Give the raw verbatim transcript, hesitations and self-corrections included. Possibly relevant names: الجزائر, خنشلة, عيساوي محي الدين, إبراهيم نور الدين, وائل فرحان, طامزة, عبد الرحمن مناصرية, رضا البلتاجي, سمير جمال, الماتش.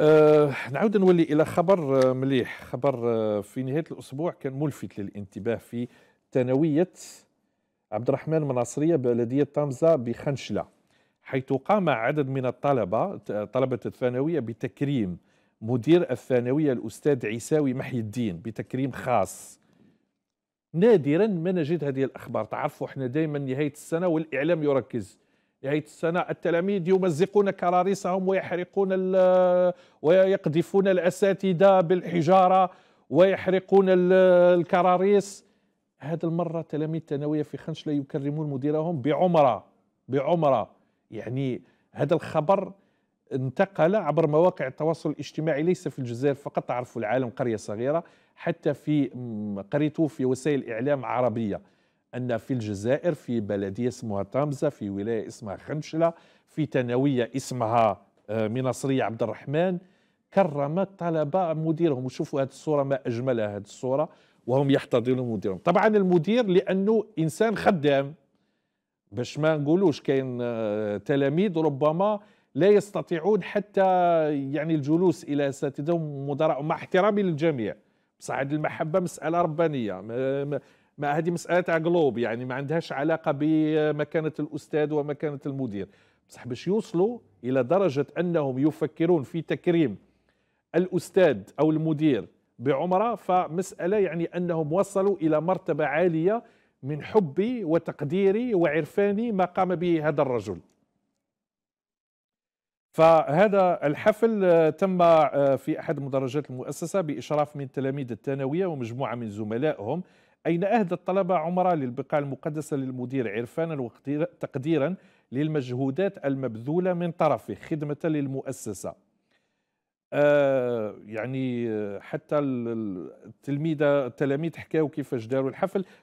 أه نعود نولي إلى خبر مليح. خبر في نهاية الأسبوع كان ملفت للانتباه في ثانوية عبد الرحمن مناصرية بلدية طامزة بخنشلة، حيث قام عدد من الطلبة طلبة الثانوية بتكريم مدير الثانوية الأستاذ عيساوي محي الدين بتكريم خاص. نادرا ما نجد هذه الأخبار، تعرفوا احنا دائما نهاية السنة والإعلام يركز نهاية السنة، التلاميذ يمزقون كراريسهم ويحرقون ويقذفون الأساتذة بالحجارة ويحرقون الكراريس. هذه المرة تلاميذ ثانوية في خنشلة يكرمون مديرهم بعمرة بعمرة. يعني هذا الخبر انتقل عبر مواقع التواصل الاجتماعي ليس في الجزائر فقط، تعرفوا العالم قرية صغيرة، حتى في قريته في وسائل إعلام عربية أن في الجزائر في بلدية اسمها طامزة في ولاية اسمها خنشلة في ثانوية اسمها مناصرية عبد الرحمن كرمت طلبة مديرهم. وشوفوا هذه الصورة ما أجملها، هذه الصورة وهم يحتضنون مديرهم. طبعا المدير لأنه إنسان خدام، باش ما نقولوش كاين تلاميذ ربما لا يستطيعون حتى يعني الجلوس إلى أساتذتهم ومدراءهم، مع احترامي للجميع، بصح هذه المحبة مسألة ربانية، ما هذه مسألة تاع قلوب، يعني ما عندهاش علاقة بمكانة الأستاذ ومكانة المدير. بصح باش يوصلوا إلى درجة أنهم يفكرون في تكريم الأستاذ أو المدير بعمره، فمسألة يعني أنهم وصلوا إلى مرتبة عالية من حبي وتقديري وعرفاني ما قام به هذا الرجل. فهذا الحفل تم في أحد مدرجات المؤسسة بإشراف من تلاميذ الثانوية ومجموعة من زملائهم، أين أهدى الطلبة عمرة للبقعة المقدسة للمدير عرفانا وتقديرا للمجهودات المبذولة من طرفه خدمة للمؤسسة. آه يعني حتى التلميذ التلاميذ حكاوا كيفاش داروا الحفل،